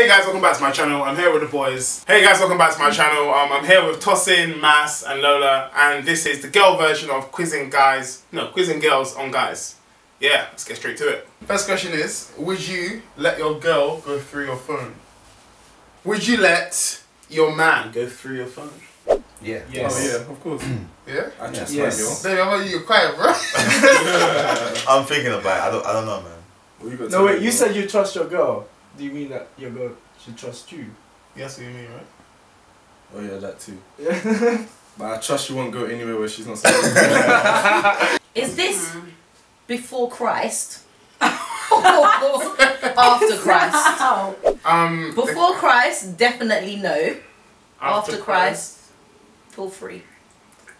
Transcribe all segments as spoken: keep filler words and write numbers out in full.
Hey guys, welcome back to my channel. I'm here with the boys. Hey guys, welcome back to my channel. Um, I'm here with Tosin, Mas and Lola, and this is the girl version of quizzing guys, no, quizzing girls on guys. Yeah, let's get straight to it. First question is, would you let your girl go through your phone? Would you let your man go through your phone? Yeah. Yes. Oh yeah, of course. Yeah? I trust my girl. Baby, how about you? Quiet, bro. I'm thinking about it. I don't, I don't know, man. What you got to no, wait, you about? Said you trust your girl. Do you mean that your girl should trust you? That's what you mean, right? Oh yeah, that too. Yeah. But I trust you won't go anywhere where she's not supposed. Is this before Christ or after Christ? Um, before Christ, definitely no. After, after Christ, Christ, feel free.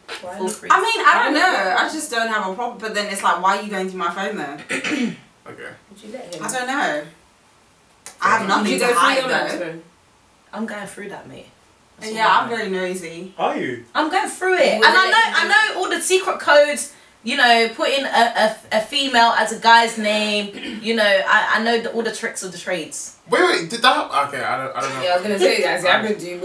Feel free. I mean, I don't know. I just don't have a problem. But then it's like, why are you going through my phone then? Okay. Would you let him? I don't know. I have nothing to hide though. I'm going through that, mate. That's yeah, I'm very nosy. Are you? I'm going through it, and I know, I know all the secret codes. You know, putting a a, a female as a guy's name. You know, I I know the, all the tricks of the trades. Wait, wait, did that? Okay, I don't, I don't know. Yeah, I was gonna say that. I've been doing.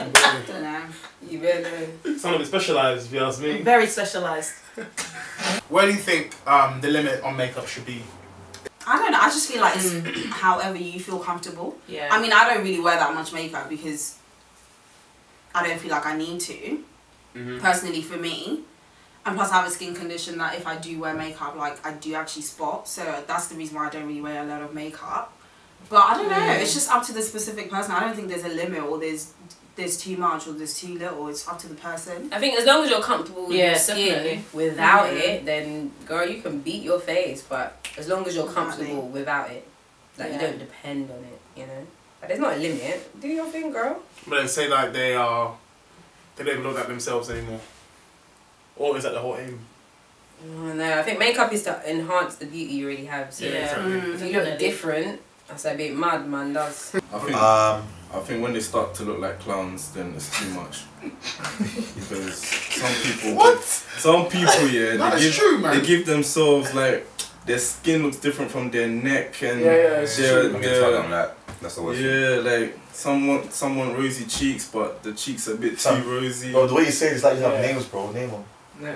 I don't know. You better. Some of it specialized, if you ask me. Very specialized. Where do you think um the limit on makeup should be? I don't know, I just feel like it's however you feel comfortable. Yeah. I mean, I don't really wear that much makeup because I don't feel like I need to, mm-hmm. personally for me. And plus I have a skin condition that if I do wear makeup, like I do actually spot. So that's the reason why I don't really wear a lot of makeup. But I don't know, mm. it's just up to the specific person. I don't think there's a limit or there's there's too much or there's too little. It's up to the person. I think as long as you're comfortable with yeah, your skin without mm-hmm. it, then girl, you can beat your face, but as long as you're comfortable exactly. without it, like yeah. you don't depend on it, you know. Like there's not a limit. Do your thing, girl. But they say like they are, they don't look at themselves anymore. Or is that the whole aim? Oh, no, I think makeup is to enhance the beauty you really have. So yeah, exactly. mm, if you look different, that's a bit mad, man. Does. I think. Um, I think when they start to look like clowns, then it's too much. Because some people. What? Some people, yeah. That they is give, true, man. They give themselves like. Their skin looks different from their neck and yeah, yeah, it's their, true. their that. That's the worst. Yeah, like someone, someone rosy cheeks, but the cheeks are a bit Some, too rosy. Bro, the way you say it is like you yeah. have names, bro. Name them. Yeah.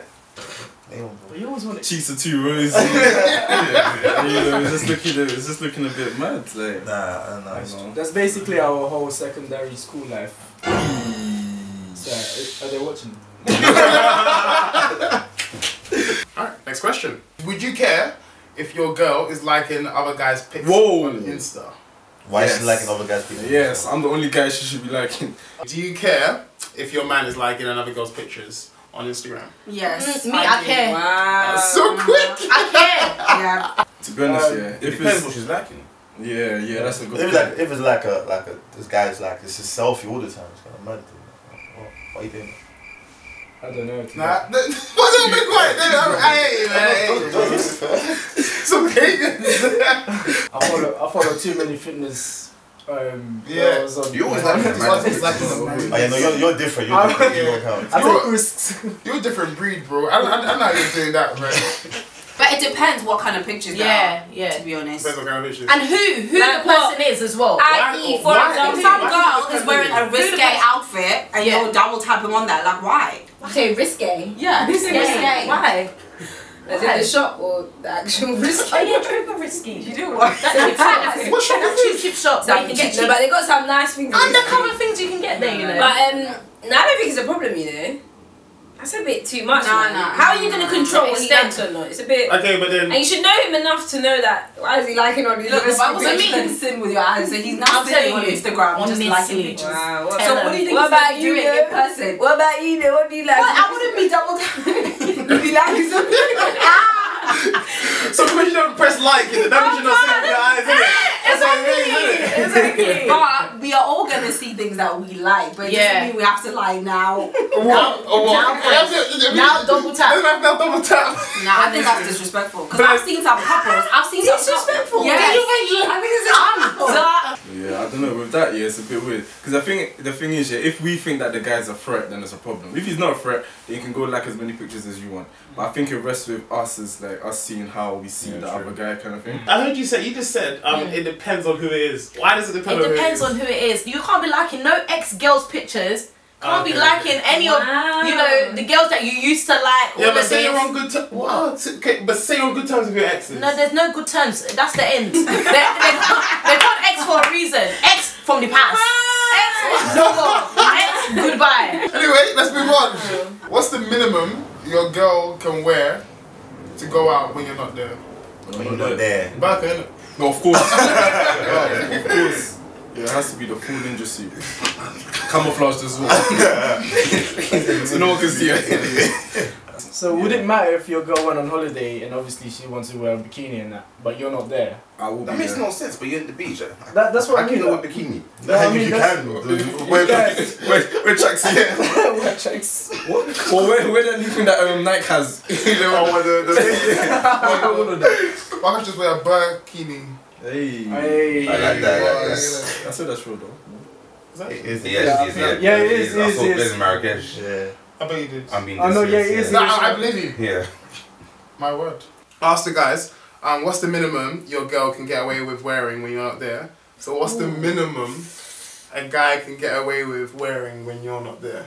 Name them, bro. But you always want it. Cheeks are too rosy. yeah, yeah. yeah, it's just looking, it's just looking a bit mad. Like, nah, nah, that's, that's basically our whole secondary school life. So, are they watching? All right, next question. Would you care? If your girl is liking other guys' pictures Whoa. on Insta. Why yes. is she liking other guys' pictures? Yes, I'm the only guy she should be liking. Do you care if your man is liking another girl's pictures on Instagram? Yes. Mm, me, I, I care. Wow. So quick! I care! Yeah. To be honest, um, yeah. It if depends it's, what she's liking. Yeah, yeah, that's a good if point. Like, if it's like a, like a, this guy's like, it's a selfie all the time, it's kind of mad. What are you doing? I don't know. Nah, don't be quiet. I It's okay. I follow. I follow too many fitness. Um, yeah. You always like fitness. Oh yeah, no, you're you're different. You're different. You don't count. I take risks. You're a different breed, bro. I I I'm not even doing that, right? But it depends what kind of pictures yeah, there are, yeah. to be honest. Depends what kind of pictures. And who, who like the person what? is as well. that is, for example, some girl is wearing a risque outfit and yeah. you'll double tap him on that, like why? Okay, risque? Yeah, risque. risque. Why? Is it the shop or the actual risque? Oh yeah, true but risque. You do what? That's cheap. What shop is cheap shops that you can get cheap. No, but they got some nice things. Undercover things you can get there, you know. But um, no, I don't think it's a problem, you know. That's a bit too much. Nah, nah, How are you gonna control what he likes or not? It's a bit. Okay, but then. And you should know him enough to know that. Why is he liking on Instagram? Look, if I was a meeting sin with your eyes, so he's not saying on Instagram, I'm just liking pictures. Wow, what so what do you think? What about you, in person? What about you? What do you like? Well, I wouldn't be double down. Be liking something. So because you don't press like, that means you're not seeing with your eyes. Exactly. Exactly. But we are all gonna see things that we like, but it yeah. doesn't mean we have to like now. What? Now, now, now, now double tap. Now double tap. Nah, I think that's disrespectful. Because I've seen some couples. I've seen some couples. Disrespectful. Yeah. I think it's disrespectful. Yeah, I don't know, with that, yeah, it's a bit weird. Because I think the thing is, yeah, if we think that the guy's a threat, then it's a problem. If he's not a threat, then you can go like as many pictures as you want. But I think it rests with us as like us seeing how we see yeah, the true. other guy kind of thing. I heard you say, you just said, um, yeah. it depends on who it is. Why does it depend it on who it is? It depends on who it is. You can't be liking no ex-girl's pictures. Can't okay. be liking any wow. of, you know, the girls that you used to like. Yeah, but say days. you're on good terms. What? Okay, but say you're on good terms with your exes. No, there's no good terms. That's the end. They're, they're, they're called ex for a reason. Ex from the past. Ex, no more. Ex, goodbye. Anyway, let's move on. What's the minimum your girl can wear to go out when you're not there? When you're not there. Back then. No, of course. yeah, of course. Yeah, it has to be the full ninja suit. Camouflaged as well. So no one can see it. So would it matter if your girl went on holiday and obviously she wants to wear a bikini and that, but you're not there? I will that makes there. no sense, but you're at the beach. That, that's what I, I mean. I can wear bikini. That I mean, you can. Wear tracks here. Wear tracks. What? Or wear, wear that new thing that um, Nike has. You know, or the, the, the, I can just wear a bikini. Hey. Hey. I like that. Wow. That's, I said that's real though. Is that it is, yeah, it is, yeah, yeah, yeah, it is. I saw Blaise in Marrakesh. Yeah. I bet you did. I mean, I know, yeah, it is. No, I believe you. Yeah. My word. Ask the guys, um, what's the minimum your girl can get away with wearing when you're not there? So what's Ooh. the minimum a guy can get away with wearing when you're not there?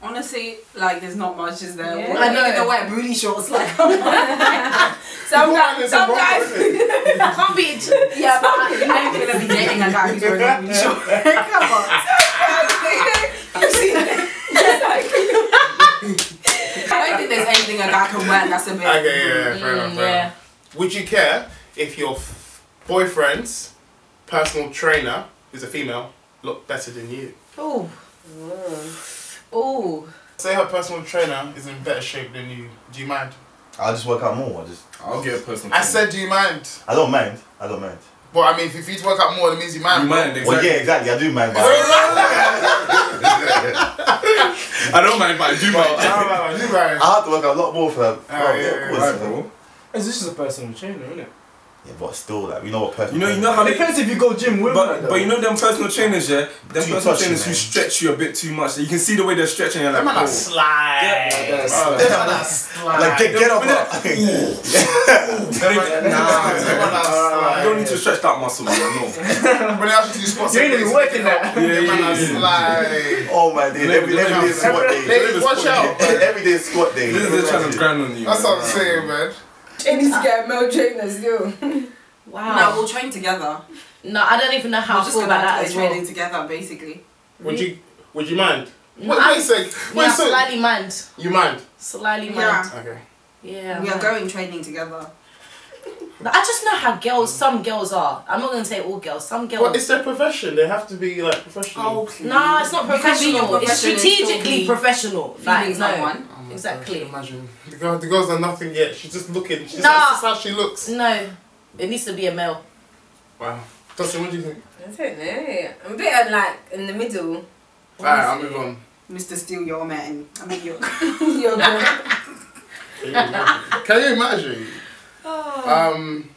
Honestly, like, there's not much, is there? Yeah. I know, they wear booty shorts, like, some guys, some guys, can't be, yeah, but you're not even going to be dating a guy who's wearing booty shorts. Come on. You've seen it. I don't think there's anything a guy can wear that's a bit. Okay, yeah, yeah, fair enough, fair yeah. enough. Would you care if your boyfriend's personal trainer, who's a female, looked better than you? Oh. Oh. Say her personal trainer is in better shape than you. Do you mind? I'll just work out more. I just. I'll get a personal. I trainer. said, do you mind? I don't mind. I don't mind. Well, I mean, if you need to work out more, it means you mind. You mind, exactly. Well, yeah, exactly. I do mind. But I don't mind, but I do mind. I do mind. I have to work out a lot more for her. Oh, oh, yeah, yeah, yeah, right, bro. This is a personal trainer, isn't it? Yeah, but still, like, we know what personal. You know, you know how it depends if you go gym with. But, but you know them personal trainers, yeah. Them too personal trainers who stretch you a bit too much. You can see the way they're stretching. You're like, oh, slide. Yeah, slide. slide. Like, get, get up. up. Nah, nah, you don't need to stretch that muscle, man. No. But they actually do sports. You ain't even working that. Yeah, yeah, slide. Oh my day. Every day is squat day. Watch out. Every day is squat day. This is trying to grind on you. That's what I'm saying, man. They need to get male trainers, yo. Wow. No, we'll train together. No, I don't even know how we'll just go back to training well. together, basically. Would you Would you mind? No, what, I, wait a sec. Wait yeah, so slightly mind. You mind? Slightly mind. Yeah. Okay. Yeah. We man. are going training together. I just know how girls, some girls are. I'm not going to say all girls, some girls. Well, it's their profession. They have to be like professional. Oh, please. No, it's not professional. It's strategically professional. Like, no one. Exactly. Imagine the girl. The girl's done nothing yet. She's just looking. She's nah. like, that's how she looks. No, it needs to be a male. Wow. Dustin, what do you think? I don't know. I'm a bit of, like in the middle. Alright, I'll move on. Mister Steal Your Man. I mean your your girl. Can you imagine? Can you imagine? Oh. Um,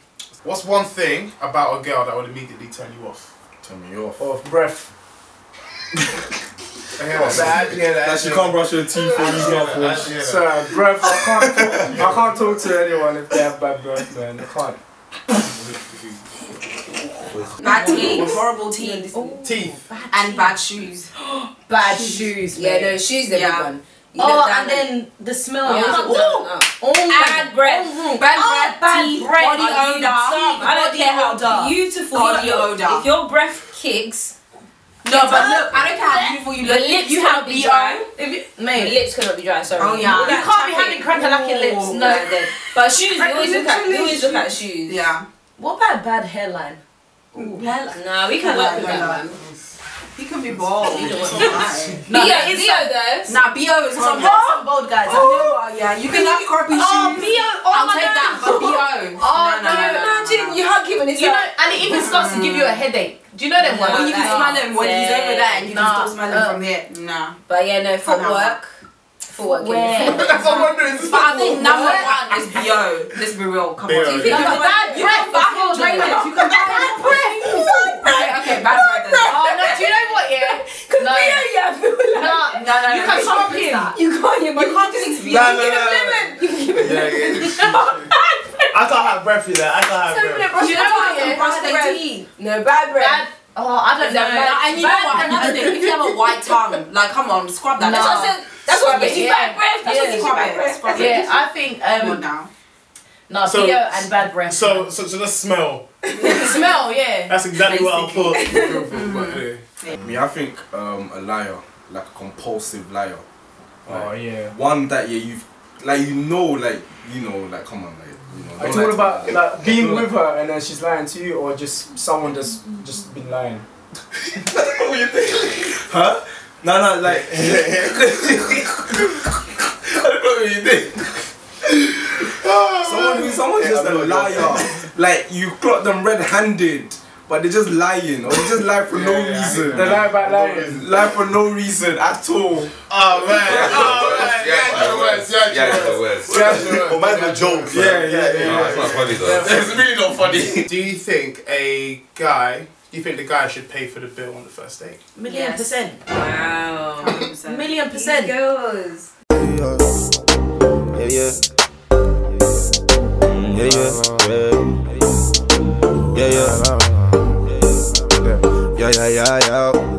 what's one thing about a girl that would immediately turn you off? Turn me off. Off breath. I hear that. That she can't brush her teeth or use mouthwash. Sorry, breath. I can't. Talk, I can't talk to anyone if they have bad breath, man. I can't. Bad teeth, horrible teeth, oh, teeth, and bad shoes. Bad shoes. Yeah, no shoes. Everyone. You oh, and then like, the smell. Yeah. Like, oh, oh, bad breath. Bad breath. Bad, bad teeth, breath. Body odor. I don't care how dark. Beautiful body odor. If your breath kicks. No, but look, I don't care how beautiful you look. Your lips you cannot be dry. Mate, lips cannot be dry. Sorry. Oh yeah. You can't be having crack-a-lacking lips. No. But shoes. You always look at. You always look at shoes. Yeah. What about bad hairline? Ooh, hairline. No, we can work with hairline. He can be bald. He doesn't mind. Nah, yeah, it's B O though. Nah, B O is some bald guys. I know. Yeah, you can have crappy shoes. Oh, B O. I'll take that. But B O. Oh no. Imagine you hug him and it's. You know, and it even starts to give you a headache. Do you know them ones? When you can smell them, when he's over there and you can stop smelling from here. Nah. But yeah, no, footwork. Footwork. That's what I'm wondering. But I think number one is B O. Let's be real. Come on. Bad breath. Bad breath. Bad breath. Okay, bad breath. No, no, you no, can stop him. You can't. You can't do this. You can give him lemon. You can give him lemon. I can't have breath in there. I can't have breath. You know what? Brush the teeth. No bad breath. Oh, I don't know. And you know what? Another thing. If you have a white tongue, like come on, scrub that. That's what gives you bad breath. That's what gives you bad breath. Yeah, I think. Come on now. No, so, Theo and bad breath. So, so, so the smell. The smell, yeah. That's exactly what I'll put. I mean, I think um, a liar, like a compulsive liar. Like, oh yeah. One that yeah, you've like you know like you know like come on like you know. Are you talking about like, like being with her and then she's lying to you, or just someone that's just been lying? What do you think? Huh? No, no, like. I don't know what you think. Someone who's someone's yeah, just a liar. Like you caught them red-handed, but they're just lying, or they just lie for yeah, no yeah, reason. They lie about lying. Lie for no reason at all. Oh man. Oh man. Yeah, the worst. Yeah, the worst. Yeah, or mine's a joke. Yeah, yeah, yeah. yeah. No, it's not funny though. It's really not funny. Do you think a guy? Do you think the guy should pay for the bill on the first date? Million yes. percent. Wow. one hundred percent. Million percent. He goes. Yeah, yeah. Yeah, yeah, yeah, yeah, yeah, yeah, yeah, yeah, yeah, yeah.